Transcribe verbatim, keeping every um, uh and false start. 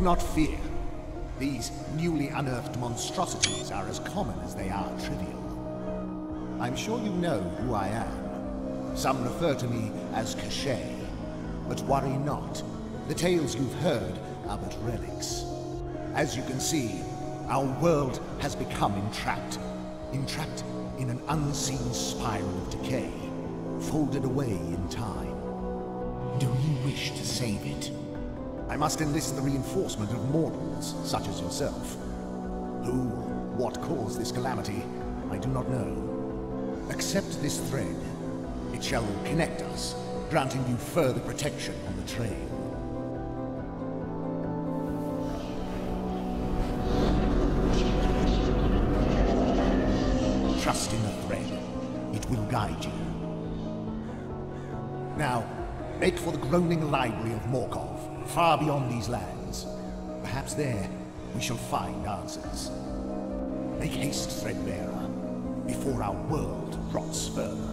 Do not fear. These newly unearthed monstrosities are as common as they are trivial. I'm sure you know who I am. Some refer to me as Cachet. But worry not. The tales you've heard are but relics. As you can see, our world has become entrapped. Entrapped in an unseen spiral of decay, folded away in time. Do you wish to save it? I must enlist the reinforcement of mortals such as yourself. Who, what caused this calamity, I do not know. Accept this thread. It shall connect us, granting you further protection on the trail. Trust in the thread. It will guide you. Now, make for the groaning library of Morgoth, far beyond these lands. Perhaps there we shall find answers. Make haste, Threadbearer, before our world rots further.